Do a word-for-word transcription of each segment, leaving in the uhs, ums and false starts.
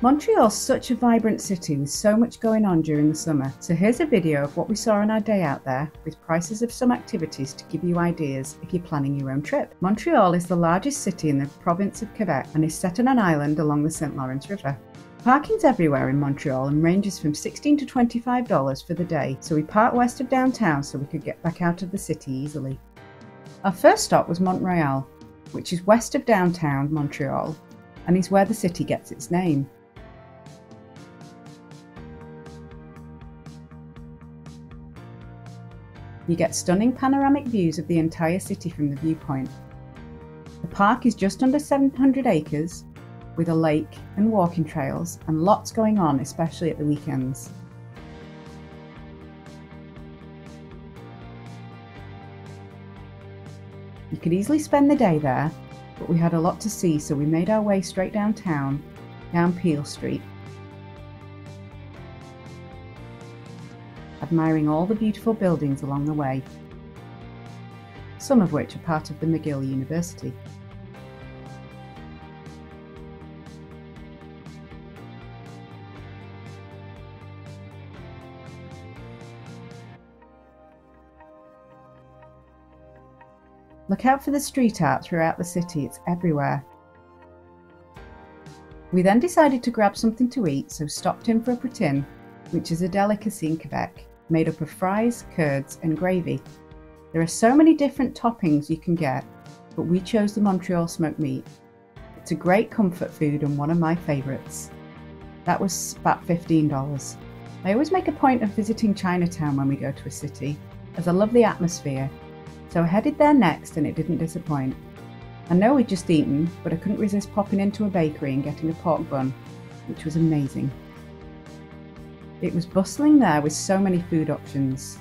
Montreal's such a vibrant city with so much going on during the summer, so here's a video of what we saw on our day out there with prices of some activities to give you ideas if you're planning your own trip. Montreal is the largest city in the province of Quebec and is set on an island along the St Lawrence River. Parking's everywhere in Montreal and ranges from sixteen to twenty-five dollars for the day, so we parked west of downtown so we could get back out of the city easily. Our first stop was Mont-Royal, which is west of downtown Montreal and is where the city gets its name. You get stunning panoramic views of the entire city from the viewpoint. The park is just under seven hundred acres with a lake and walking trails and lots going on, especially at the weekends. You could easily spend the day there, but we had a lot to see, so we made our way straight downtown, down Peel Street, admiring all the beautiful buildings along the way, some of which are part of the McGill University. Look out for the street art throughout the city, it's everywhere. We then decided to grab something to eat, so stopped in for a poutine, which is a delicacy in Quebec, made up of fries, curds and gravy. There are so many different toppings you can get, but we chose the Montreal smoked meat. It's a great comfort food and one of my favourites. That was about fifteen dollars. I always make a point of visiting Chinatown when we go to a city, as I love the atmosphere. So I headed there next and it didn't disappoint. I know we'd just eaten, but I couldn't resist popping into a bakery and getting a pork bun, which was amazing. It was bustling there with so many food options.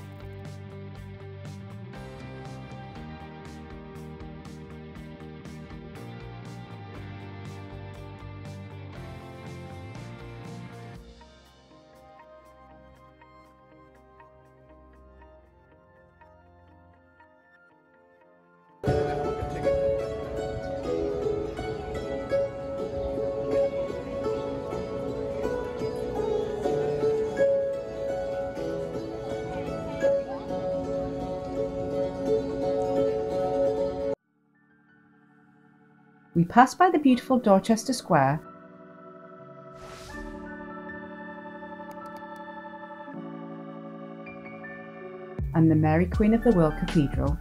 We passed by the beautiful Dorchester Square and the Mary Queen of the World Cathedral.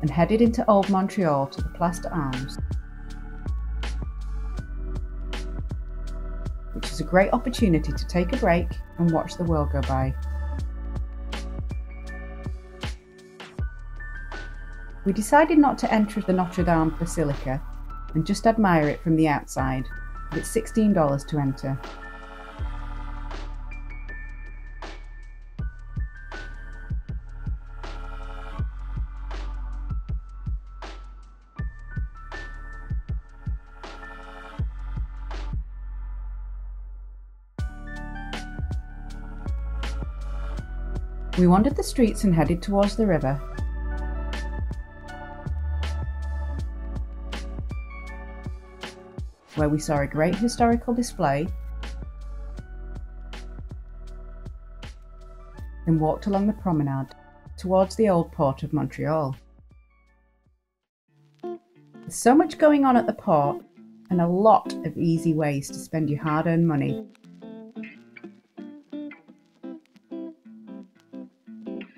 And headed into Old Montreal to the Place d'Armes, which is a great opportunity to take a break and watch the world go by. We decided not to enter the Notre Dame Basilica and just admire it from the outside, but it's sixteen dollars to enter. We wandered the streets and headed towards the river. Where we saw a great historical display and walked along the promenade towards the old port of Montreal. There's so much going on at the port and a lot of easy ways to spend your hard-earned money.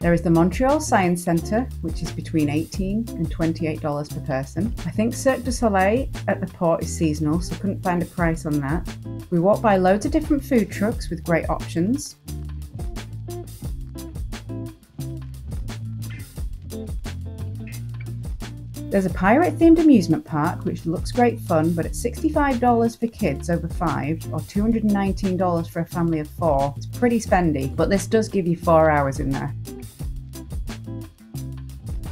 There is the Montreal Science Centre, which is between eighteen and twenty-eight dollars per person. I think Cirque du Soleil at the port is seasonal, so couldn't find a price on that. We walked by loads of different food trucks with great options. There's a pirate-themed amusement park, which looks great fun, but at sixty-five dollars for kids over five, or two hundred nineteen dollars for a family of four, it's pretty spendy, but this does give you four hours in there.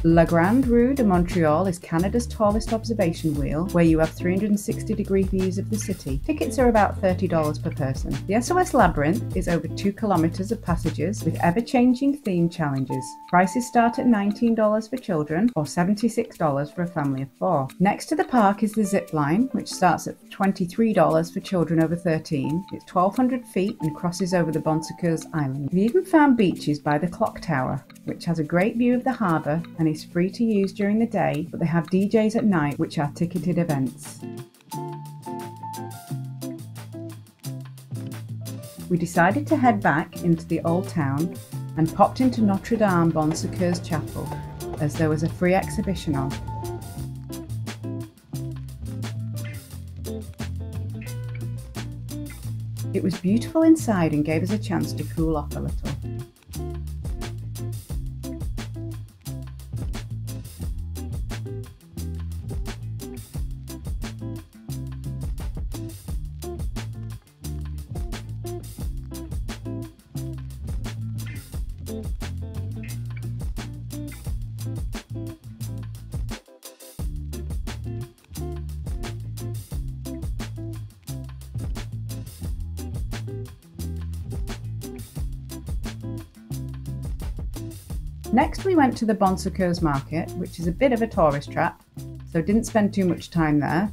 La Grande Rue de Montreal is Canada's tallest observation wheel, where you have three hundred sixty degree views of the city. Tickets are about thirty dollars per person. The S O S Labyrinth is over two kilometres of passages with ever-changing theme challenges. Prices start at nineteen dollars for children or seventy-six dollars for a family of four. Next to the park is the zip line, which starts at twenty-three dollars for children over thirteen. It's twelve hundred feet and crosses over the Bonsecours Island. We've even found beaches by the clock tower, which has a great view of the harbour and is free to use during the day, but they have D Js at night, which are ticketed events. We decided to head back into the old town and popped into Notre Dame Bon Secours Chapel, as there was a free exhibition on. It was beautiful inside and gave us a chance to cool off a little. Next we went to the Bonsecours Market, which is a bit of a tourist trap, so didn't spend too much time there.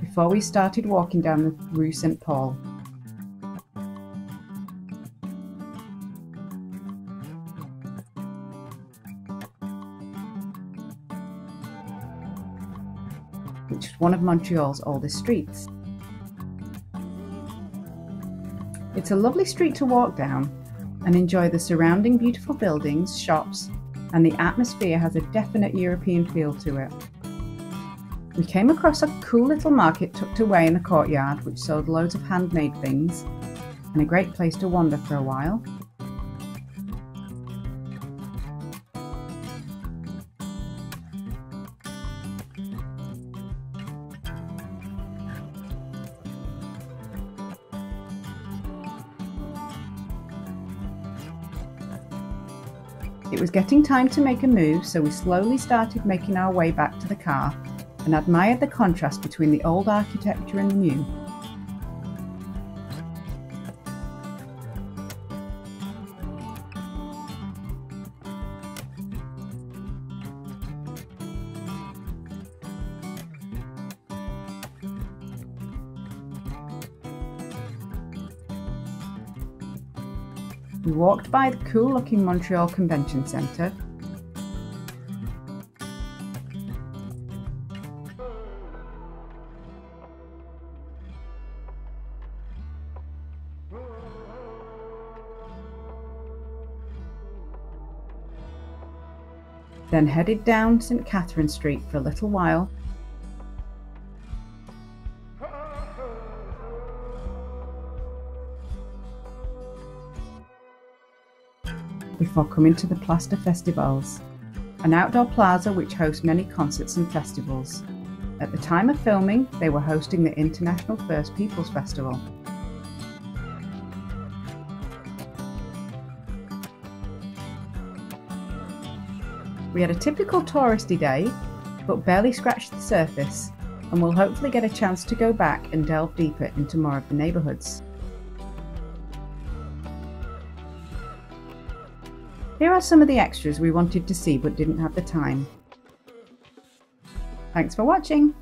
Before we started walking down the Rue Saint-Paul. Which is one of Montreal's oldest streets. It's a lovely street to walk down and enjoy the surrounding beautiful buildings, shops, and the atmosphere has a definite European feel to it. We came across a cool little market tucked away in the courtyard which sold loads of handmade things and a great place to wander for a while. It was getting time to make a move, so we slowly started making our way back to the car and admired the contrast between the old architecture and the new. We walked by the cool-looking Montreal Convention Centre. Then headed down St Catherine Street for a little while. Before coming to the Place des Festivals, an outdoor plaza which hosts many concerts and festivals. At the time of filming, they were hosting the International First Peoples Festival. We had a typical touristy day, but barely scratched the surface, and we'll hopefully get a chance to go back and delve deeper into more of the neighbourhoods. Here are some of the extras we wanted to see but didn't have the time. Thanks for watching!